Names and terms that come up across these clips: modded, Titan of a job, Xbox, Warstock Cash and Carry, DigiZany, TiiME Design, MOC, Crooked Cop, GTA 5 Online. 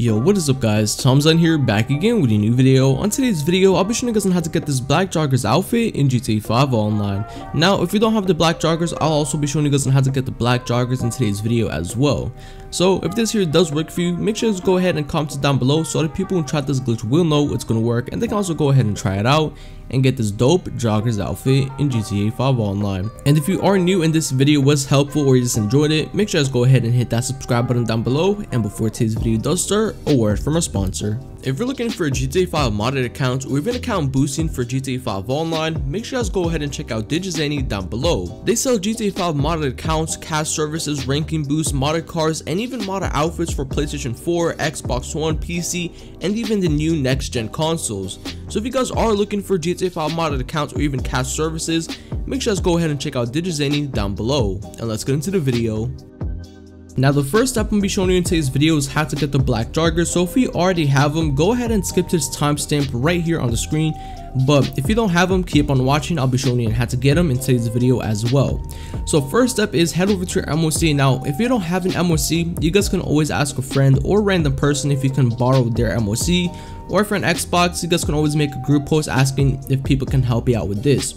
Yo, what is up guys, TiiME Design here, back again with a new video. On today's video, I'll be showing you guys on how to get this black joggers outfit in GTA 5 Online. Now, if you don't have the black joggers, I'll also be showing you guys on how to get the black joggers in today's video as well. So, if this here does work for you, make sure to go ahead and comment it down below so that people who try this glitch will know it's gonna work and they can also go ahead and try it out and get this dope joggers outfit in GTA 5 Online. And if you are new and this video was helpful or you just enjoyed it, make sure to go ahead and hit that subscribe button down below. And before today's video does start, a word from our sponsor. If you're looking for a GTA 5 modded account or even account boosting for GTA 5 Online, make sure you guys go ahead and check out DigiZany down below. They sell GTA 5 modded accounts, cash services, ranking boosts, modded cars, and even modded outfits for PlayStation 4, Xbox One, PC, and even the new next-gen consoles. So if you guys are looking for GTA 5 modded accounts or even cash services, make sure you guys go ahead and check out DigiZany down below. And let's get into the video. Now the first step I'm going to be showing you in today's video is how to get the black joggers. So if you already have them, go ahead and skip to this timestamp right here on the screen. But if you don't have them, keep on watching. I'll be showing you how to get them in today's video as well. So first step is head over to your MOC. Now if you don't have an MOC, you guys can always ask a friend or random person if you can borrow their MOC. Or for an Xbox, you guys can always make a group post asking if people can help you out with this.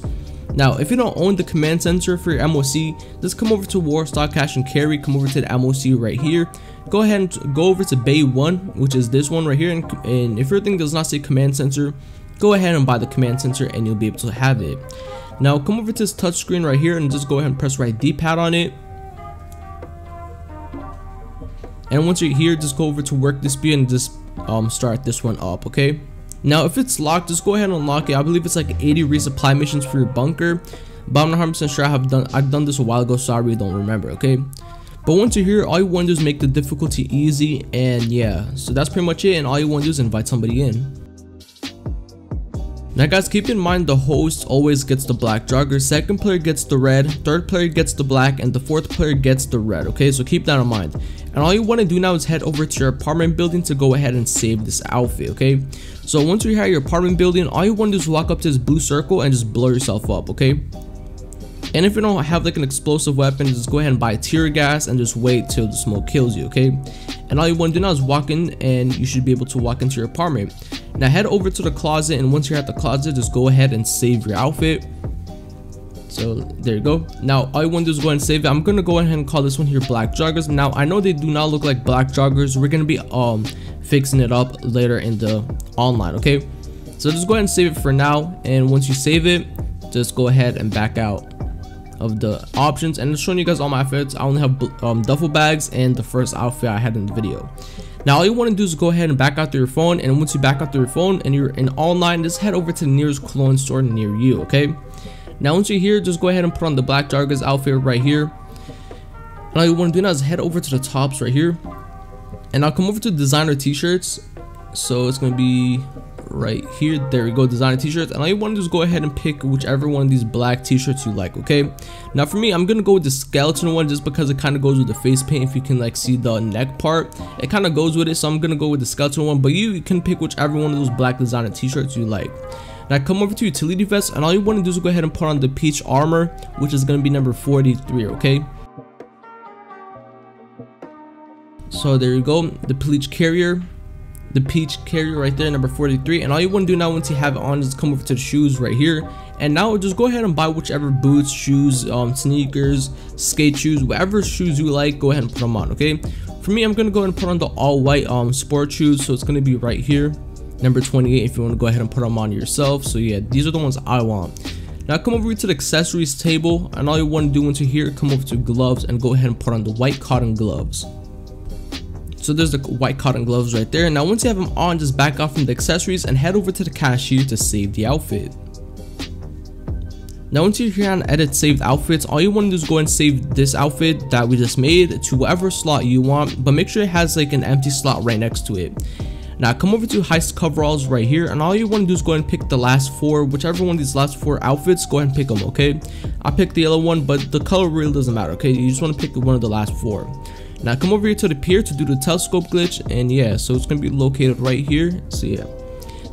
Now, if you don't own the command center for your MOC, just come over to Warstock Cash and Carry, come over to the MOC right here. Go ahead and go over to Bay 1, which is this one right here, and if your thing does not say command center, go ahead and buy the command center and you'll be able to have it. Now, come over to this touchscreen right here and just go ahead and press right D-pad on it. And once you're here, just go over to Work Dispute and just start this one up, okay? Now, if it's locked, just go ahead and unlock it. I believe it's like 80 resupply missions for your bunker, but I'm not 100% sure. I've done this a while ago, so I really don't remember, okay? But once you're here, all you want to do is make the difficulty easy, and yeah, so that's pretty much it, and all you want to do is invite somebody in. Now guys, keep in mind the host always gets the black jogger, second player gets the red, third player gets the black, and the fourth player gets the red, okay? So keep that in mind. And all you want to do now is head over to your apartment building to go ahead and save this outfit, okay? So once you have your apartment building, all you want to do is walk up to this blue circle and just blow yourself up, okay? And if you don't have like an explosive weapon, just go ahead and buy tear gas and just wait till the smoke kills you, okay? And all you want to do now is walk in and you should be able to walk into your apartment. Now head over to the closet, and once you're at the closet, just go ahead and save your outfit. So there you go. Now all you want to do is go ahead and save it. I'm gonna go ahead and call this one here black joggers. Now I know they do not look like black joggers. We're gonna be fixing it up later in the online, okay? So just go ahead and save it for now, and once you save it, just go ahead and back out of the options. And it's showing you guys all my outfits. I only have duffel bags and the first outfit I had in the video. Now all you want to do is go ahead and back out to your phone, and once you back out to your phone and you're in online, just head over to the nearest clone store near you, okay? Now once you're here, just go ahead and put on the black joggers outfit right here, and all you want to do now is head over to the tops right here, and I'll come over to designer t-shirts. So it's going to be right here, there we go, designer t-shirts, and all you want to do is go ahead and pick whichever one of these black t-shirts you like, okay? Now for me, I'm gonna go with the skeleton one just because it kind of goes with the face paint. If you can like see the neck part, it kind of goes with it, so I'm gonna go with the skeleton one, but you can pick whichever one of those black designer t-shirts you like. Now come over to utility vest, and all you want to do is go ahead and put on the peach armor, which is gonna be number 43, okay? So there you go, the peach carrier. The peach carrier right there, number 43, and all you want to do now once you have it on is come over to the shoes right here, and now just go ahead and buy whichever boots, shoes, sneakers, skate shoes, whatever shoes you like, go ahead and put them on, okay? For me, I'm gonna go ahead and put on the all white sport shoes, so it's gonna be right here, number 28, if you want to go ahead and put them on yourself. So yeah, these are the ones I want. Now come over to the accessories table, and all you want to do once you're here, come over to gloves and go ahead and put on the white cotton gloves. So there's the white cotton gloves right there. Now once you have them on, just back off from the accessories and head over to the cashier to save the outfit. Now once you're here on edit saved outfits, all you want to do is go and save this outfit that we just made to whatever slot you want, but make sure it has like an empty slot right next to it. Now come over to heist coveralls right here, and all you want to do is go and pick the last four, whichever one of these last four outfits, go ahead and pick them, okay? I picked the yellow one, but the color really doesn't matter, okay? You just want to pick one of the last four. Now come over here to the pier to do the telescope glitch, and yeah, so it's gonna be located right here. So yeah,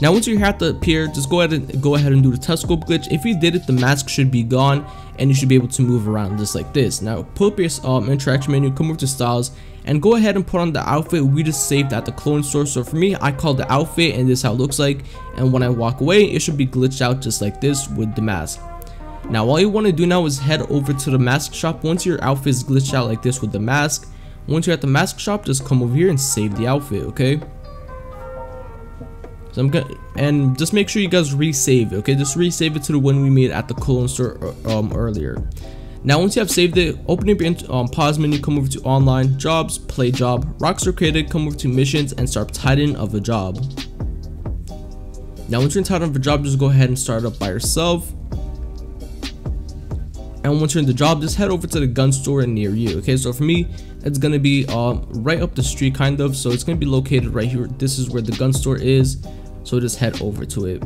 now once you're at the pier, just go ahead and do the telescope glitch. If you did it, the mask should be gone and you should be able to move around just like this. Now pull up your interaction menu, come over to styles, and go ahead and put on the outfit we just saved at the clone store. So for me, I call the outfit, and this is how it looks like. And when I walk away, it should be glitched out just like this with the mask. Now all you want to do now is head over to the mask shop. Once your outfit is glitched out like this with the mask, once you're at the mask shop, just come over here and save the outfit, okay? So I'm gonna, and just make sure you guys resave it, okay? Just resave it to the one we made at the clone store earlier. Now once you have saved it, open up your pause menu, come over to online, jobs, play job, Rockstar created, come over to missions and start Titan of a job. Now once you're in Titan of a job, just go ahead and start it up by yourself. And once you're in the job, just head over to the gun store near you, okay? So for me, it's gonna be right up the street kind of, so it's gonna be located right here. This is where the gun store is, so just head over to it.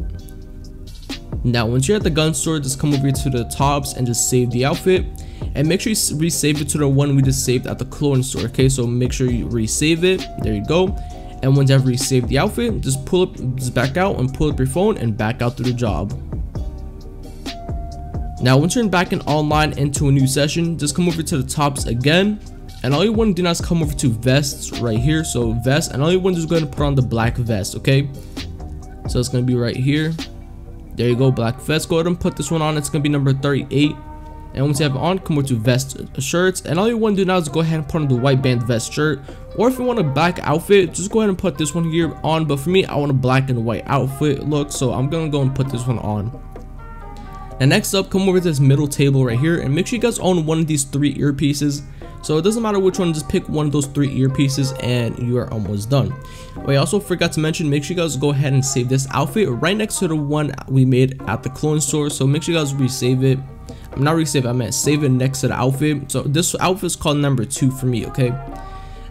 Now once you're at the gun store, just come over here to the tops and just save the outfit, and make sure you resave it to the one we just saved at the clone store, okay? So make sure you resave it, there you go. And once you've resaved the outfit, just pull up, just back out and pull up your phone and back out through the job. Now once you're back in online into a new session, just come over to the tops again, and all you want to do now is come over to vests right here. So vest, and all you want to do is go ahead and put on the black vest, okay? So it's going to be right here, there you go, black vest. Go ahead and put this one on, it's going to be number 38. And once you have it on, come over to vest shirts, and all you want to do now is go ahead and put on the white band vest shirt. Or if you want a black outfit, just go ahead and put this one here on, but for me, I want a black and white outfit look, so I'm going to go and put this one on. And next up, come over to this middle table right here, and make sure you guys own one of these three earpieces. So it doesn't matter which one, just pick one of those three earpieces and you are almost done. I also forgot to mention, make sure you guys go ahead and save this outfit right next to the one we made at the clone store. So make sure you guys resave it. I'm not resave, I meant save it next to the outfit. So this outfit is called number 2 for me, okay?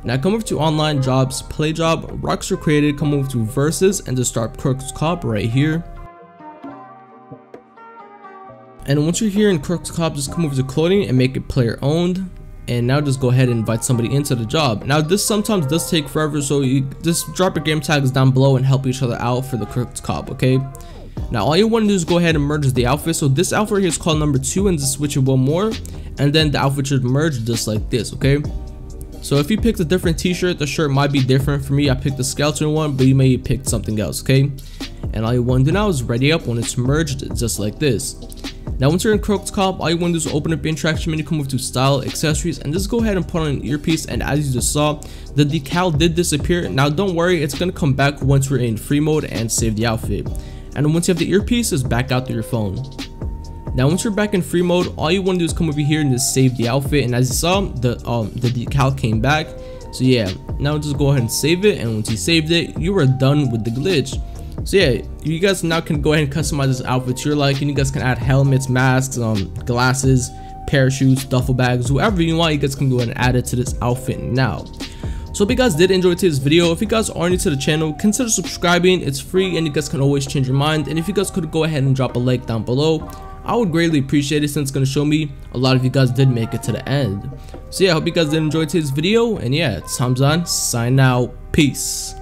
Now come over to online, jobs, play job, Rockstar created, come over to versus and just start Crooked Cop right here. And once you're here in Crooked Cop, just come over to clothing and make it player owned. And now just go ahead and invite somebody into the job. Now this sometimes does take forever, so you just drop your game tags down below and help each other out for the Crooked Cop, okay? Now all you want to do is go ahead and merge the outfit. So this outfit here is called number 2, and just switch it one more, and then the outfit should merge just like this, okay? So if you picked a different t-shirt, the shirt might be different. For me, I picked the skeleton one, but you may have picked something else, okay? And all you want to do now is ready up when it's merged just like this. Now once you're in Crooked Cop, all you want to do is open up your interaction menu, come over to style, accessories, and just go ahead and put on an earpiece. And as you just saw, the decal did disappear. Now don't worry, it's going to come back once we're in free mode and save the outfit. And once you have the earpiece, just back out through your phone. Now once you're back in free mode, all you want to do is come over here and just save the outfit. And as you saw, the decal came back. So yeah, now just go ahead and save it. And once you saved it, you are done with the glitch. So yeah, you guys now can go ahead and customize this outfit to your liking. You guys can add helmets, masks, glasses, parachutes, duffel bags, whoever you want. You guys can go ahead and add it to this outfit now. So if you guys did enjoy today's video, if you guys are new to the channel, consider subscribing. It's free and you guys can always change your mind. And if you guys could go ahead and drop a like down below, I would greatly appreciate it, since it's going to show me a lot of you guys did make it to the end. So yeah, I hope you guys did enjoy today's video. And yeah, it's TiiME Design, sign out. Peace.